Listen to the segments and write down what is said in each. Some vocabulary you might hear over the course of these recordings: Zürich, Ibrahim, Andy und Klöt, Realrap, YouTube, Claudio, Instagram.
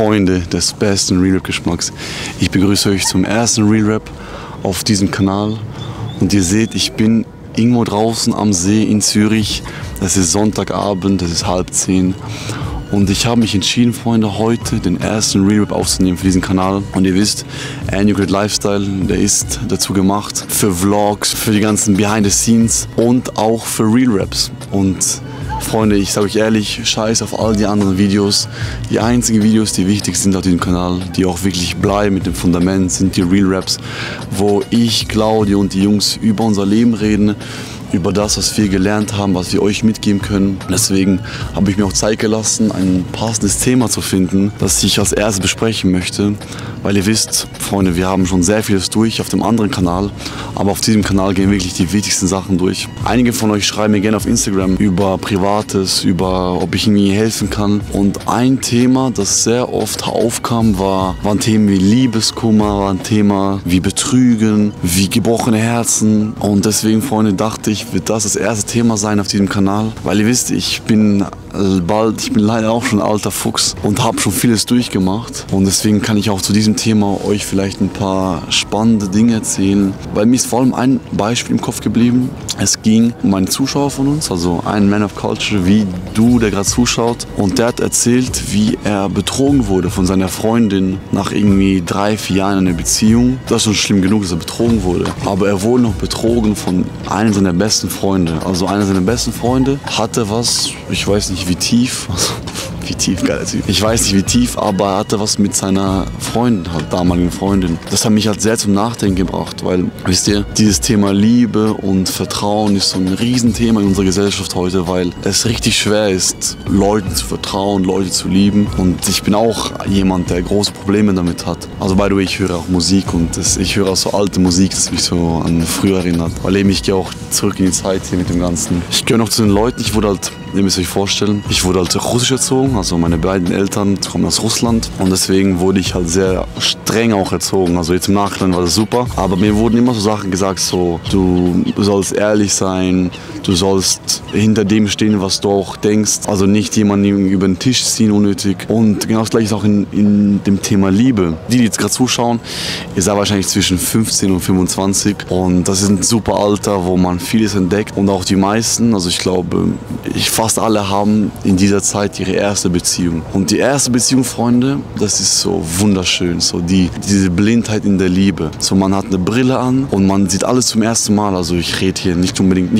Freunde des besten Realrap-Geschmacks. Ich begrüße euch zum ersten Realrap auf diesem Kanal. Und ihr seht, ich bin irgendwo draußen am See in Zürich. Das ist Sonntagabend, das ist 9:30. Und ich habe mich entschieden, Freunde, heute den ersten Realrap aufzunehmen für diesen Kanal. Und ihr wisst, Realrap Lifestyle, der ist dazu gemacht für Vlogs, für die ganzen Behind the Scenes und auch für Realraps. Und Freunde, ich sage euch ehrlich, scheiß auf all die anderen Videos. Die einzigen Videos, die wichtig sind auf diesem Kanal, die auch wirklich bleiben mit dem Fundament, sind die Realraps, wo ich, Claudio und die Jungs über unser Leben reden, über das, was wir gelernt haben, was wir euch mitgeben können. Deswegen habe ich mir auch Zeit gelassen, ein passendes Thema zu finden, das ich als erstes besprechen möchte. Weil ihr wisst, Freunde, wir haben schon sehr vieles durch auf dem anderen Kanal, aber auf diesem Kanal gehen wirklich die wichtigsten Sachen durch. Einige von euch schreiben mir gerne auf Instagram über Privates, über ob ich ihnen helfen kann. Und ein Thema, das sehr oft aufkam, waren Themen wie Liebeskummer, waren Thema wie Betrügen, wie gebrochene Herzen. Und deswegen, Freunde, dachte ich, wird das erste Thema sein auf diesem Kanal, weil ihr wisst, ich bin leider auch schon ein alter Fuchs und habe schon vieles durchgemacht, und deswegen kann ich auch zu diesem Thema euch vielleicht ein paar spannende Dinge erzählen, weil mir ist vor allem ein Beispiel im Kopf geblieben. Es ging um einen Zuschauer von uns, also einen Man of Culture, wie du, der gerade zuschaut, und der hat erzählt, wie er betrogen wurde von seiner Freundin nach irgendwie 3-4 Jahren in einer Beziehung. Das ist schon schlimm genug, dass er betrogen wurde, aber er wurde noch betrogen von einem seiner besten Freunde. Also einer seiner besten Freunde hatte was, ich weiß nicht wie tief, aber er hatte was mit seiner Freundin, halt damaligen Freundin. Das hat mich halt sehr zum Nachdenken gebracht, weil, wisst ihr, dieses Thema Liebe und Vertrauen ist so ein Riesenthema in unserer Gesellschaft heute, weil es richtig schwer ist, Leuten zu vertrauen, Leute zu lieben. Und ich bin auch jemand, der große Probleme damit hat. Also, by the way, ich höre auch Musik, und ich höre auch so alte Musik, das mich so an früher erinnert. Weil eben, ich gehe auch zurück in die Zeit hier mit dem Ganzen. Ich gehöre noch zu den Leuten, ich wurde halt, ihr müsst euch vorstellen, ich wurde halt russisch erzogen. Also meine beiden Eltern kommen aus Russland, und deswegen wurde ich halt sehr streng auch erzogen. Also jetzt im Nachhinein war das super, aber mir wurden immer so Sachen gesagt, so du sollst ehrlich sein, du sollst hinter dem stehen, was du auch denkst. Also nicht jemanden über den Tisch ziehen unnötig. Und genau das gleiche ist auch in dem Thema Liebe. Die jetzt gerade zuschauen, ihr seid wahrscheinlich zwischen 15 und 25, und das ist ein super Alter, wo man vieles entdeckt, und auch die meisten, also ich glaube, fast alle haben in dieser Zeit ihre erste Beziehung. Und die erste Beziehung, Freunde, das ist so wunderschön, so diese Blindheit in der Liebe. So, man hat eine Brille an und man sieht alles zum ersten Mal. Also ich rede hier nicht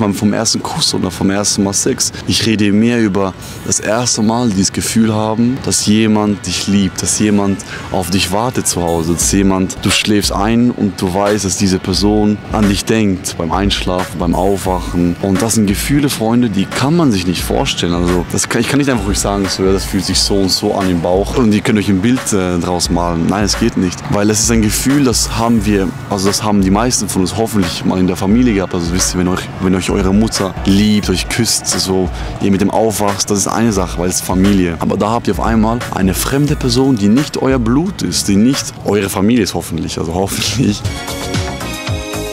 mal vom ersten Kuss oder vom ersten Mal Sex. Ich rede hier mehr über das erste Mal dieses Gefühl haben, dass jemand dich liebt, dass jemand auf dich wartet zu Hause, dass jemand, du schläfst ein und du weißt, dass diese Person an dich denkt beim Einschlafen, beim Aufwachen. Und das sind Gefühle, Freunde, die kann man sich nicht vorstellen. Also ich kann nicht einfach ruhig sagen, so, ja, das fühlt sich so und so an im Bauch und ihr könnt euch ein Bild draus malen. Nein, es geht nicht, weil das ist ein Gefühl, das haben wir, also das haben die meisten von uns hoffentlich mal in der Familie gehabt. Also wisst ihr, wenn euch eure Mutter liebt, euch küsst, so, ihr mit dem aufwachst, das ist eine Sache, weil es Familie. Aber da habt ihr auf einmal eine fremde Person, die nicht euer Blut ist, die nicht eure Familie ist, hoffentlich, also hoffentlich.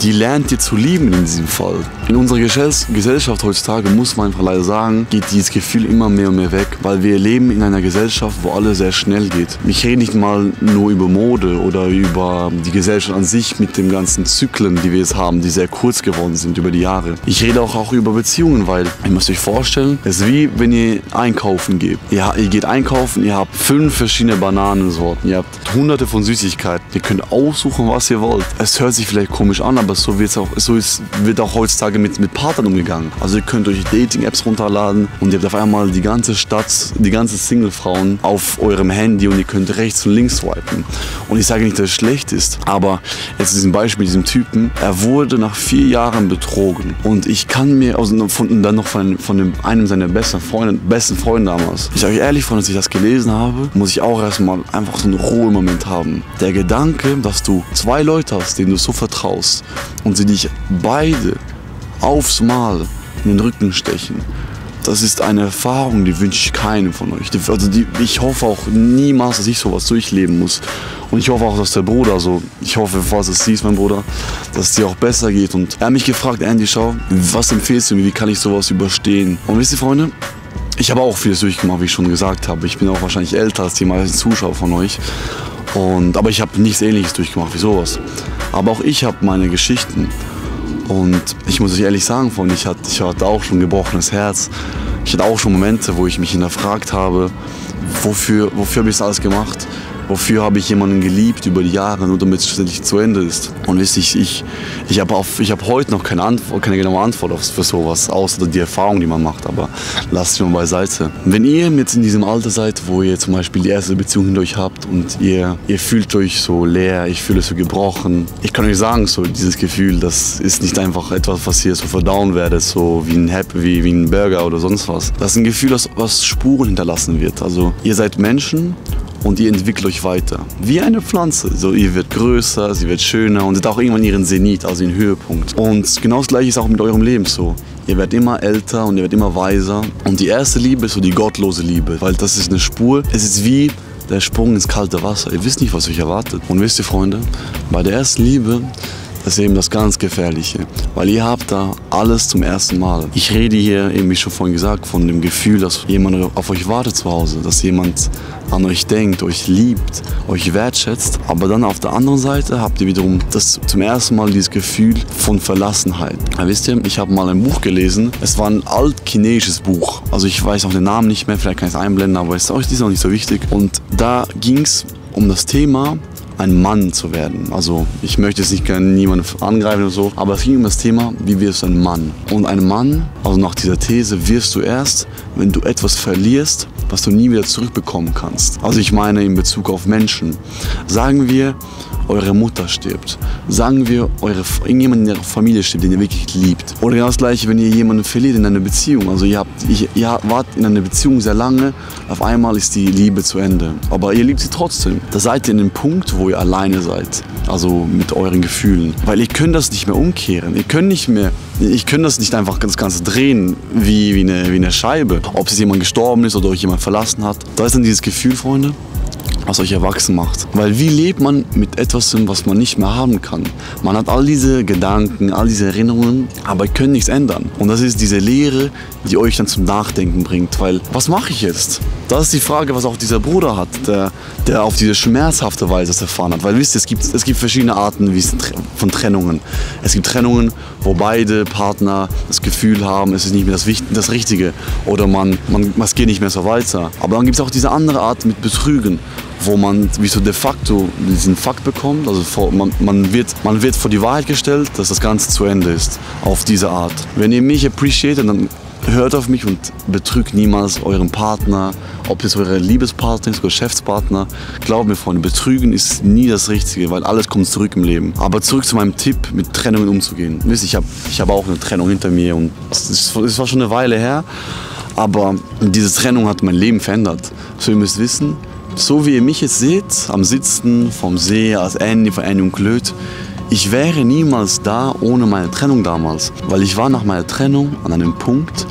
Die lernt ihr zu lieben in diesem Fall. In unserer Gesellschaft heutzutage, muss man einfach leider sagen, geht dieses Gefühl immer mehr und mehr weg, weil wir leben in einer Gesellschaft, wo alles sehr schnell geht. Ich rede nicht mal nur über Mode oder über die Gesellschaft an sich mit den ganzen Zyklen, die wir jetzt haben, die sehr kurz geworden sind über die Jahre. Ich rede auch über Beziehungen, weil ihr müsst euch vorstellen, es ist wie wenn ihr einkaufen geht. Ihr geht einkaufen, ihr habt 5 verschiedene Bananensorten, ihr habt hunderte von Süßigkeiten, ihr könnt aussuchen, was ihr wollt. Es hört sich vielleicht komisch an, aber so wird auch heutzutage mit Partnern umgegangen. Also ihr könnt euch Dating-Apps runterladen und ihr habt auf einmal die ganze Stadt, die ganzen Single-Frauen auf eurem Handy, und ihr könnt rechts und links swipen. Und ich sage nicht, dass es schlecht ist, aber jetzt diesem Beispiel, diesem Typen, er wurde nach 4 Jahren betrogen. Und ich kann mir, also dann noch von einem seiner besten Freunde damals, ich sage euch ehrlich, Freunde, als ich das gelesen habe, muss ich auch erstmal einfach so einen Ruhemoment haben. Der Gedanke, dass du 2 Leute hast, denen du so vertraust, und sie dich beide aufs Mal in den Rücken stechen. Das ist eine Erfahrung, die wünsche ich keinem von euch. Ich hoffe auch niemals, dass ich sowas durchleben muss. Und ich hoffe auch, dass der Bruder, also ich hoffe, falls es siehst, mein Bruder, dass es dir auch besser geht. Und er hat mich gefragt, Andy, schau, was empfiehlst du mir, wie kann ich sowas überstehen? Und wisst ihr, Freunde, Ich habe auch vieles durchgemacht, wie ich schon gesagt habe. Ich bin auch wahrscheinlich älter als die meisten Zuschauer von euch. Aber ich habe nichts Ähnliches durchgemacht wie sowas. Aber auch ich habe meine Geschichten. Und ich muss euch ehrlich sagen, Freunde, ich hatte auch schon ein gebrochenes Herz. Ich hatte auch schon Momente, wo ich mich hinterfragt habe, wofür habe ich das alles gemacht? Wofür habe ich jemanden geliebt über die Jahre, nur damit es schlussendlich zu Ende ist? Und wisst ihr, ich habe heute noch keine genaue Antwort für sowas, außer die Erfahrung, die man macht. Aber lasst sie mal beiseite. Wenn ihr jetzt in diesem Alter seid, wo ihr zum Beispiel die erste Beziehung hinter euch habt und ihr fühlt euch so leer, ich fühle euch so gebrochen. Ich kann euch sagen, so dieses Gefühl, das ist nicht einfach etwas, was ihr so verdauen werdet, so wie ein Happy, wie ein Burger oder sonst was. Das ist ein Gefühl, was Spuren hinterlassen wird. Also ihr seid Menschen. Und ihr entwickelt euch weiter. Wie eine Pflanze. So, ihr wird größer, sie wird schöner und hat auch irgendwann ihren Zenit, also ihren Höhepunkt. Und genau das Gleiche ist auch mit eurem Leben so. Ihr werdet immer älter und ihr werdet immer weiser. Und die erste Liebe ist so die gottlose Liebe, weil das ist eine Spur. Es ist wie der Sprung ins kalte Wasser. Ihr wisst nicht, was euch erwartet. Und wisst ihr, Freunde, bei der ersten Liebe, das ist eben das ganz Gefährliche, weil ihr habt da alles zum ersten Mal. Ich rede hier, eben wie schon vorhin gesagt, von dem Gefühl, dass jemand auf euch wartet zu Hause, dass jemand an euch denkt, euch liebt, euch wertschätzt. Aber dann auf der anderen Seite habt ihr wiederum das zum ersten Mal dieses Gefühl von Verlassenheit. Ja, wisst ihr, ich habe mal ein Buch gelesen, es war ein altchinesisches Buch. Also ich weiß auch den Namen nicht mehr, vielleicht kann ich es einblenden, aber es ist auch nicht so wichtig. Und da ging es um das Thema, ein Mann zu werden. Also ich möchte jetzt nicht gerne niemanden angreifen oder so, aber es ging um das Thema, wie wirst du ein Mann? Und ein Mann, also nach dieser These, wirst du erst, wenn du etwas verlierst, was du nie wieder zurückbekommen kannst. Also ich meine in Bezug auf Menschen. Sagen wir, eure Mutter stirbt. Sagen wir, irgendjemand in der Familie stirbt, den ihr wirklich liebt. Oder genau das Gleiche, wenn ihr jemanden verliert in einer Beziehung. Also ihr wart in einer Beziehung sehr lange, auf einmal ist die Liebe zu Ende. Aber ihr liebt sie trotzdem. Da seid ihr in dem Punkt, wo ihr alleine seid. Also mit euren Gefühlen. Weil ihr könnt das nicht mehr umkehren. Ich kann das nicht einfach das Ganze drehen wie eine Scheibe. Ob es jemand gestorben ist oder euch jemand verlassen hat. Da ist dann dieses Gefühl, Freunde, was euch erwachsen macht. Weil wie lebt man mit etwas, was man nicht mehr haben kann? Man hat all diese Gedanken, all diese Erinnerungen, aber können nichts ändern. Und das ist diese Leere, die euch dann zum Nachdenken bringt. Weil, was mache ich jetzt? Das ist die Frage, was auch dieser Bruder hat, der auf diese schmerzhafte Weise das erfahren hat. Weil wisst ihr, es gibt verschiedene Arten von Trennungen. Es gibt Trennungen, wo beide Partner das Gefühl haben, es ist nicht mehr das Richtige. Oder es geht nicht mehr so weiter. Aber dann gibt es auch diese andere Art mit Betrügen, wo man wie so de facto diesen Fakt bekommt, also man wird vor die Wahrheit gestellt, dass das Ganze zu Ende ist, auf diese Art. Wenn ihr mich appreciatet, dann hört auf mich und betrügt niemals euren Partner, ob es eure Liebespartner ist, Geschäftspartner. Glaubt mir, Freunde, betrügen ist nie das Richtige, weil alles kommt zurück im Leben. Aber zurück zu meinem Tipp, mit Trennungen umzugehen. Wisst ihr, ich habe auch eine Trennung hinter mir und es war schon eine Weile her, aber diese Trennung hat mein Leben verändert. So, ihr müsst wissen, so wie ihr mich jetzt seht, am Sitzen vom See, als Andy von Andy und Klöt, ich wäre niemals da ohne meine Trennung damals. Weil ich war nach meiner Trennung an einem Punkt,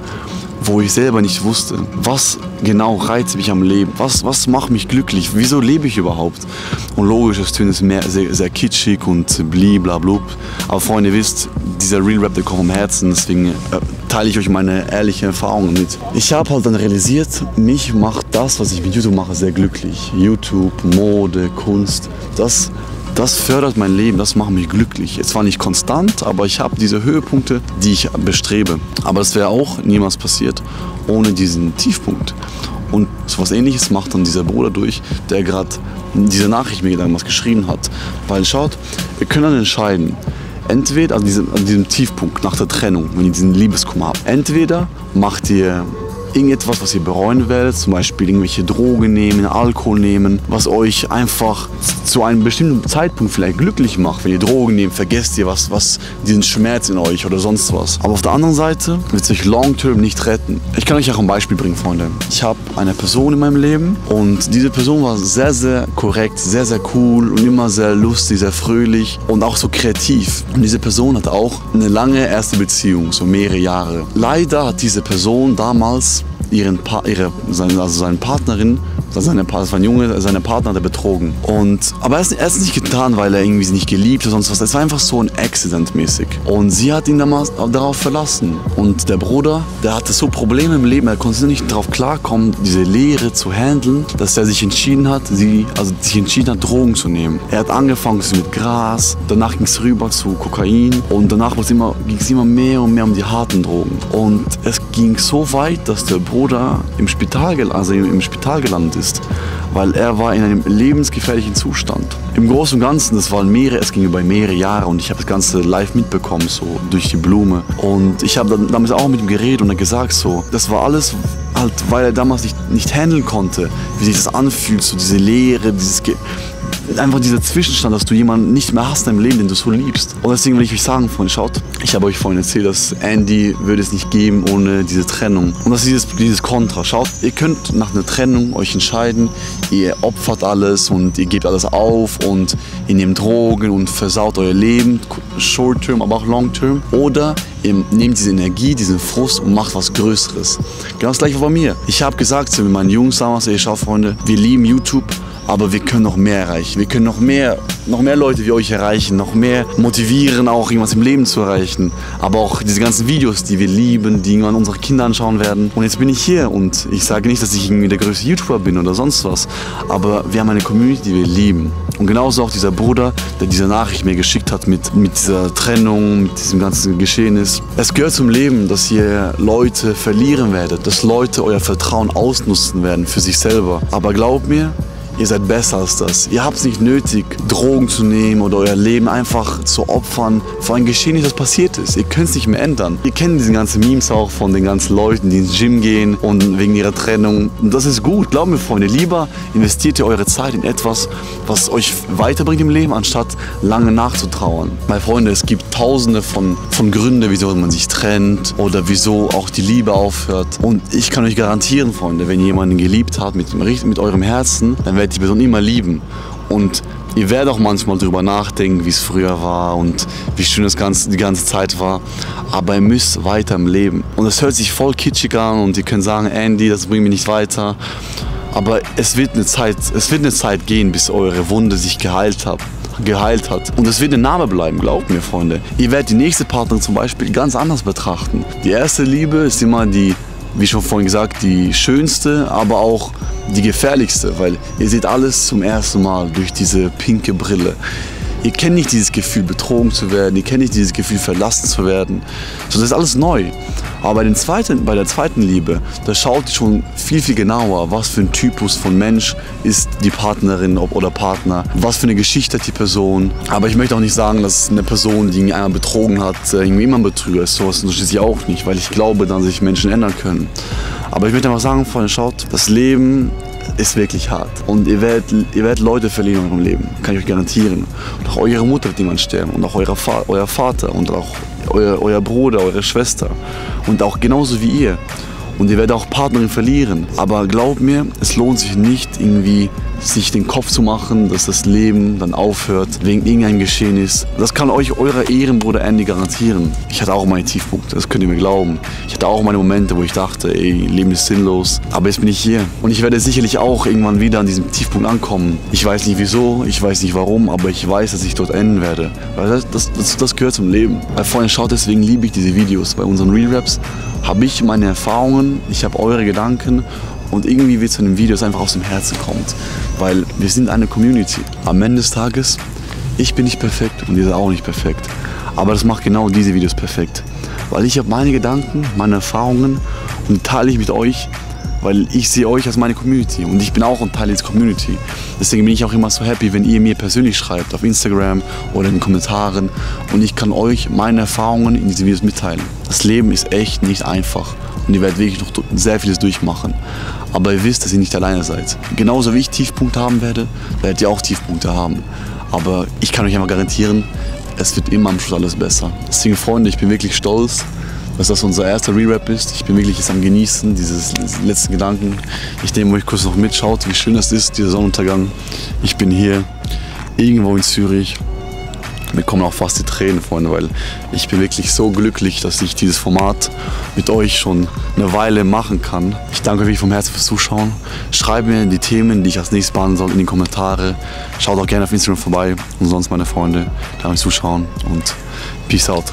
wo ich selber nicht wusste, was genau reizt mich am Leben, was macht mich glücklich, wieso lebe ich überhaupt? Und logisch, das Töne ist mehr sehr, sehr kitschig und bliblablub. Aber Freunde, ihr wisst, dieser Realrap, der kommt vom Herzen, deswegen teile ich euch meine ehrlichen Erfahrungen mit. Ich habe halt dann realisiert, mich macht das, was ich mit YouTube mache, sehr glücklich. YouTube, Mode, Kunst, das fördert mein Leben, das macht mich glücklich. Es war nicht konstant, aber ich habe diese Höhepunkte, die ich bestrebe. Aber das wäre auch niemals passiert ohne diesen Tiefpunkt. Und so was Ähnliches macht dann dieser Bruder durch, der gerade diese Nachricht mir damals geschrieben hat. Weil schaut, wir können dann entscheiden, entweder an diesem Tiefpunkt nach der Trennung, wenn ihr diesen Liebeskummer habt, entweder macht ihr irgendetwas, was ihr bereuen werdet, zum Beispiel irgendwelche Drogen nehmen, Alkohol nehmen, was euch einfach zu einem bestimmten Zeitpunkt vielleicht glücklich macht. Wenn ihr Drogen nehmt, vergesst ihr was diesen Schmerz in euch oder sonst was. Aber auf der anderen Seite wird es euch long-term nicht retten. Ich kann euch auch ein Beispiel bringen, Freunde. Ich habe eine Person in meinem Leben und diese Person war sehr, sehr korrekt, sehr, sehr cool und immer sehr lustig, sehr fröhlich und auch so kreativ. Und diese Person hatte auch eine lange erste Beziehung, so mehrere Jahre. Leider hat diese Person damals seine Partnerin Sein Junge, seine Partner hat er betrogen. Aber er hat es nicht getan, weil er irgendwie sie nicht geliebt oder sonst was. Es war einfach so ein Accident mäßig. Und sie hat ihn damals darauf verlassen. Und der Bruder, der hatte so Probleme im Leben, er konnte nicht darauf klarkommen, diese Leere zu handeln, dass er sich entschieden hat, Drogen zu nehmen. Er hat angefangen mit Gras, danach ging es rüber zu Kokain und danach ging es immer mehr und mehr um die harten Drogen. Und es ging so weit, dass der Bruder im Spital gelandet ist, weil er war in einem lebensgefährlichen Zustand. Im Großen und Ganzen, es ging über mehrere Jahre und ich habe das Ganze live mitbekommen, so durch die Blume. Und ich habe dann damals auch mit ihm geredet und gesagt, so, das war alles halt, weil er damals nicht handeln konnte, wie sich das anfühlt, so diese Leere, einfach dieser Zwischenstand, dass du jemanden nicht mehr hast in deinem Leben, den du so liebst. Und deswegen will ich euch sagen, Freunde, schaut, ich habe euch vorhin erzählt, dass Andy würde es nicht geben ohne diese Trennung. Und das ist dieses Kontra. Schaut, ihr könnt nach einer Trennung euch entscheiden, ihr opfert alles und ihr gebt alles auf und ihr nehmt Drogen und versaut euer Leben, short-term, aber auch long-term. Oder ihr nehmt diese Energie, diesen Frust und macht was Größeres. Genau das gleiche war bei mir. Ich habe gesagt zu meinen Jungs damals, ey, schaut, Freunde, wir lieben YouTube, aber wir können noch mehr erreichen. Wir können noch mehr Leute wie euch erreichen, noch mehr motivieren, auch irgendwas im Leben zu erreichen. Aber auch diese ganzen Videos, die wir lieben, die irgendwann unsere Kinder anschauen werden. Und jetzt bin ich hier und ich sage nicht, dass ich irgendwie der größte YouTuber bin oder sonst was. Aber wir haben eine Community, die wir lieben. Und genauso auch dieser Bruder, der diese Nachricht mir geschickt hat mit dieser Trennung, mit diesem ganzen Geschehnis. Es gehört zum Leben, dass ihr Leute verlieren werdet, dass Leute euer Vertrauen ausnutzen werden für sich selber. Aber glaubt mir, ihr seid besser als das. Ihr habt es nicht nötig, Drogen zu nehmen oder euer Leben einfach zu opfern vor ein Geschehen, das passiert ist. Ihr könnt es nicht mehr ändern. Ihr kennt diese ganzen Memes auch von den ganzen Leuten, die ins Gym gehen und wegen ihrer Trennung. Und das ist gut, glaubt mir, Freunde. Lieber investiert ihr eure Zeit in etwas, was euch weiterbringt im Leben, anstatt lange nachzutrauern. Meine Freunde, es gibt tausende von Gründen, wieso man sich trennt oder wieso auch die Liebe aufhört. Und ich kann euch garantieren, Freunde, wenn ihr jemanden geliebt habt mit eurem Herzen, dann werdet die Person immer lieben und ihr werdet auch manchmal darüber nachdenken, wie es früher war und wie schön das Ganze, die ganze Zeit war, aber ihr müsst weiter im Leben und es hört sich voll kitschig an und ihr könnt sagen, Andy, das bringt mich nicht weiter, aber es wird eine Zeit gehen, bis eure Wunde sich geheilt hat. Und es wird ein Name bleiben, glaubt mir, Freunde. Ihr werdet die nächste Partnerin zum Beispiel ganz anders betrachten. Die erste Liebe ist immer die, wie schon vorhin gesagt, die schönste, aber auch die gefährlichste, weil ihr seht alles zum ersten Mal durch diese pinke Brille. Ihr kennt nicht dieses Gefühl, betrogen zu werden, ihr kennt nicht dieses Gefühl, verlassen zu werden. So, das ist alles neu. Aber bei der zweiten Liebe, da schaut ihr schon viel, viel genauer, was für ein Typus von Mensch ist die Partnerin oder Partner, was für eine Geschichte hat die Person. Aber ich möchte auch nicht sagen, dass eine Person, die einmal betrogen hat, irgendwie immer ein Betrüger ist. Sowas unterstütze ich auch nicht, weil ich glaube, dass sich Menschen ändern können. Aber ich möchte einfach sagen, Freunde, schaut, das Leben ist wirklich hart und ihr werdet Leute verlieren in eurem Leben, kann ich euch garantieren. Und auch eure Mutter wird jemand sterben und auch euer Vater und auch euer Bruder, eure Schwester und auch genauso wie ihr. Und ihr werdet auch Partnerin verlieren. Aber glaubt mir, es lohnt sich nicht, irgendwie sich den Kopf zu machen, dass das Leben dann aufhört wegen irgendeinem Geschehnis. Das kann euch eurer Ehrenbruder Andy garantieren. Ich hatte auch meine Tiefpunkte, das könnt ihr mir glauben. Ich hatte auch meine Momente, wo ich dachte, ey, Leben ist sinnlos. Aber jetzt bin ich hier. Und ich werde sicherlich auch irgendwann wieder an diesem Tiefpunkt ankommen. Ich weiß nicht wieso, ich weiß nicht warum, aber ich weiß, dass ich dort enden werde. Weil das gehört zum Leben. Weil, Freunde, schaut, deswegen liebe ich diese Videos. Bei unseren Realraps habe ich meine Erfahrungen, ich habe eure Gedanken und irgendwie wird zu einem Video, das einfach aus dem Herzen kommt, weil wir sind eine Community. Am Ende des Tages, ich bin nicht perfekt und ihr seid auch nicht perfekt, aber das macht genau diese Videos perfekt, weil ich habe meine Gedanken, meine Erfahrungen und teile ich mit euch, weil ich sehe euch als meine Community und ich bin auch ein Teil dieser Community. Deswegen bin ich auch immer so happy, wenn ihr mir persönlich schreibt, auf Instagram oder in den Kommentaren, und ich kann euch meine Erfahrungen in diesen Videos mitteilen. Das Leben ist echt nicht einfach und ihr werdet wirklich noch sehr vieles durchmachen. Aber ihr wisst, dass ihr nicht alleine seid. Genauso wie ich Tiefpunkte haben werde, werdet ihr auch Tiefpunkte haben. Aber ich kann euch einfach garantieren, es wird immer am Schluss alles besser. Deswegen, Freunde, ich bin wirklich stolz, dass das unser erster Re-Rap ist. Ich bin wirklich jetzt am Genießen, dieses letzten Gedanken. Ich nehme euch kurz noch mit, schaut, wie schön das ist, dieser Sonnenuntergang. Ich bin hier, irgendwo in Zürich. Mir kommen auch fast die Tränen, Freunde, weil ich bin wirklich so glücklich, dass ich dieses Format mit euch schon eine Weile machen kann. Ich danke euch vom Herzen fürs Zuschauen. Schreibt mir die Themen, die ich als nächstes behandeln soll, in die Kommentare. Schaut auch gerne auf Instagram vorbei. Und sonst, meine Freunde, danke fürs Zuschauen und Peace out.